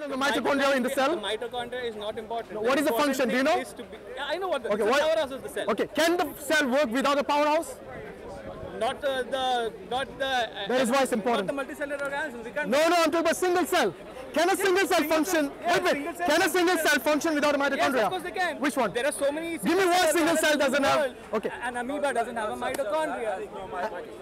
function of the mitochondria in the cell? The mitochondria is not important. No, what is the function? Do you know? I know what the powerhouse of the cell. Okay, can the cell work without a powerhouse? That is why it's important. Not the multicellular organisms. No, I'm talking about single cell. Can a single cell function? Wait. Can a single cell function without a mitochondria? Yes, of course they can. Which one? There are so many. Give me one single cell doesn't have. Okay. An amoeba doesn't have a mitochondria.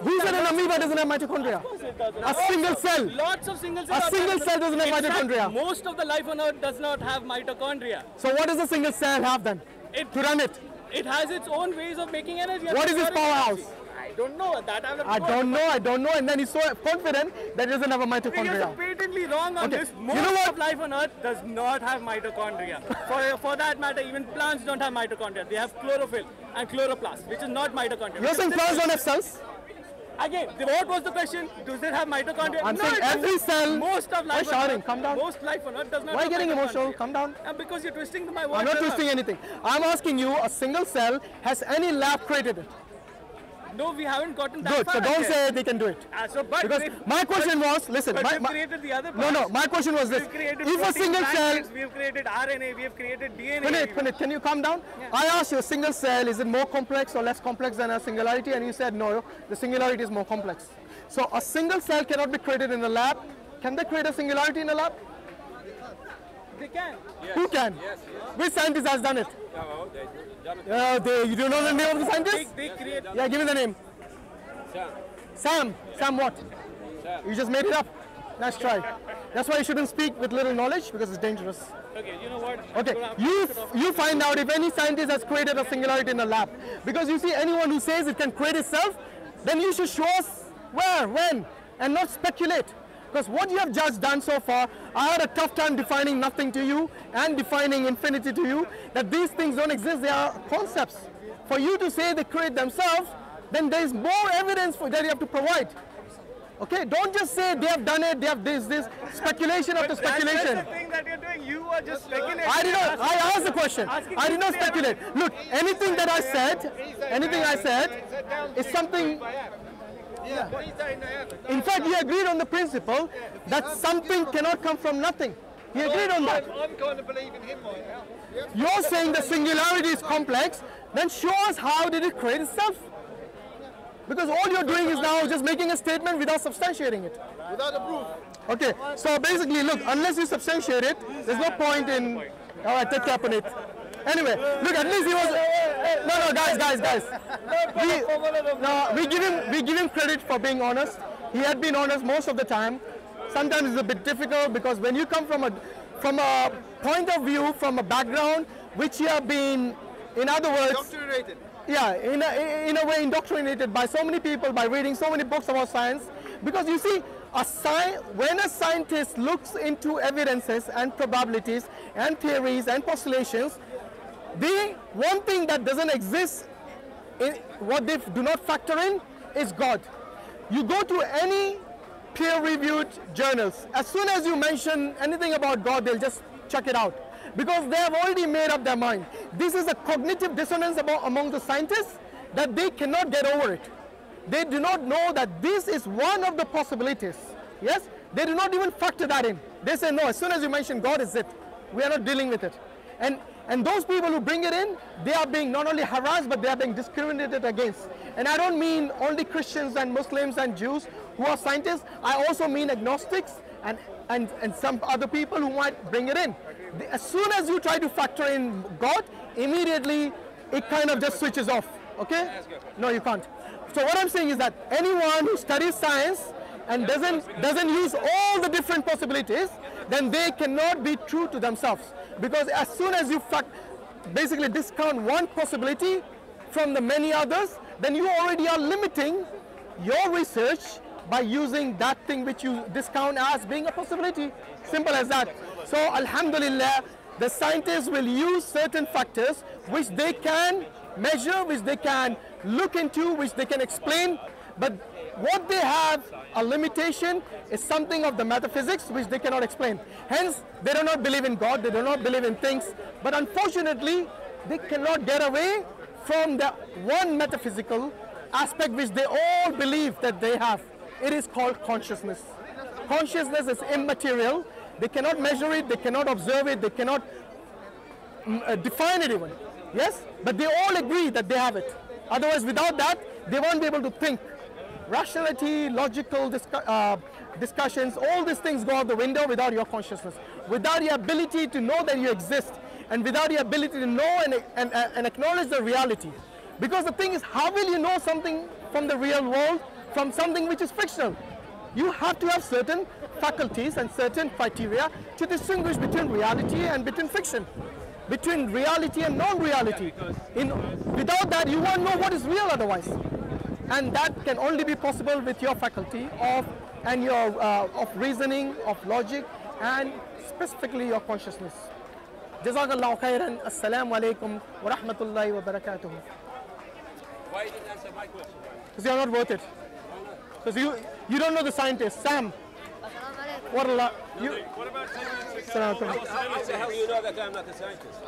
Who said an amoeba doesn't have mitochondria? Of course it doesn't. A single cell. Lots of single cells. A single cell doesn't have mitochondria. Most of the life on Earth does not have mitochondria. So what does a single cell have then? To run it. It has its own ways of making energy. What is its powerhouse? I don't know. I don't know. And then he's so confident that he doesn't have a mitochondria. He's patently wrong on this. Most of life on Earth does not have mitochondria. for that matter, even plants don't have mitochondria. They have chlorophyll and chloroplast, which is not mitochondria. You're saying plants don't have cells? Again, what was the question? Does it have mitochondria? I'm saying every cell. Most of life on Earth. Come down. Most life on Earth does not. Why are you getting emotional? Come down. Because you're twisting my words. I'm not twisting anything. I'm asking you, a single cell, has any lab created it? No, we haven't gotten that far. So don't say they can do it. My question was this. If a single cell... We have created RNA, we have created DNA. Punit, can you calm down? Yeah. I asked you, a single cell, is it more complex or less complex than a singularity? And you said, no, the singularity is more complex. So a single cell cannot be created in a lab. Can they create a singularity in a lab? They can. Yes. Who can? Yes, yes. Which scientist has done it? No, they done it. You do know the name of the scientist? Yeah, give me the name. Sam. Sam? Yeah. Sam what? Sam. You just made it up. Nice try. That's why you shouldn't speak with little knowledge, because it's dangerous. Okay, you know what? Okay, you find out if any scientist has created a singularity in a lab. Because you see, anyone who says it can create itself, then you should show us where, when, and not speculate. Because what you have just done so far, I had a tough time defining nothing to you and defining infinity to you, that these things don't exist, they are concepts. For you to say they create themselves, then there is more evidence that you have to provide. Okay, don't just say they have done it, they have this, speculation after speculation. That's the thing that you're doing, you are just speculating. I asked the question, I did not speculate. Look, anything that I said, is something... Yeah. In fact, he agreed on the principle that something cannot come from nothing. He agreed on that. I'm kind of believing him right now. You're saying the singularity is complex, then show us how did it create itself. Because all you're doing is now just making a statement without substantiating it. Without a proof. Okay, so basically, look, unless you substantiate it, there's no point in... All right, take care on it. Anyway, look, at least he was... No, guys. We give him credit for being honest. He had been honest most of the time. Sometimes it's a bit difficult because when you come from a point of view, from a background, which you have been, in other words... Indoctrinated. Yeah, in a way indoctrinated by so many people, by reading so many books about science. Because you see, when a scientist looks into evidences and probabilities and theories and postulations, the one thing that doesn't exist, what they do not factor in, is God. You go to any peer-reviewed journals, as soon as you mention anything about God, they'll just check it out. Because they have already made up their mind. This is a cognitive dissonance among the scientists that they cannot get over it. They do not know that this is one of the possibilities. Yes? They do not even factor that in. They say, no, as soon as you mention God, it's it. We are not dealing with it. And those people who bring it in, they are being not only harassed, but they are being discriminated against. And I don't mean only Christians and Muslims and Jews who are scientists. I also mean agnostics and some other people who might bring it in. As soon as you try to factor in God, immediately it kind of just switches off. Okay? No, you can't. So what I'm saying is that anyone who studies science and doesn't use all the different possibilities, then they cannot be true to themselves. Because as soon as you basically discount one possibility from the many others, then you already are limiting your research by using that thing which you discount as being a possibility. Simple as that. So alhamdulillah, the scientists will use certain factors which they can measure, which they can look into, which they can explain, but what they have, a limitation, is something of the metaphysics which they cannot explain. Hence, they do not believe in God, they do not believe in things, but unfortunately, they cannot get away from the one metaphysical aspect which they all believe that they have. It is called consciousness. Consciousness is immaterial, They cannot measure it, they cannot observe it, they cannot define it even. Yes? But they all agree that they have it. Otherwise, without that, they won't be able to think. Rationality, logical discussions, all these things go out the window without your consciousness. Without your ability to know that you exist, and without your ability to know and acknowledge the reality. Because the thing is, how will you know something from the real world, from something which is fictional? You have to have certain faculties and certain criteria to distinguish between reality and between fiction, between reality and non-reality. Without that, you won't know what is real otherwise. And that can only be possible with your faculty of reasoning, of logic, and specifically your consciousness. Jazak Allah Khair. Assalamu alaikum wa rahmatullahi wa barakatuh. Why didn't you answer my question? Because you're not worth it. Because you don't know the scientist, Sam. What about you? How do you know that I'm not a scientist?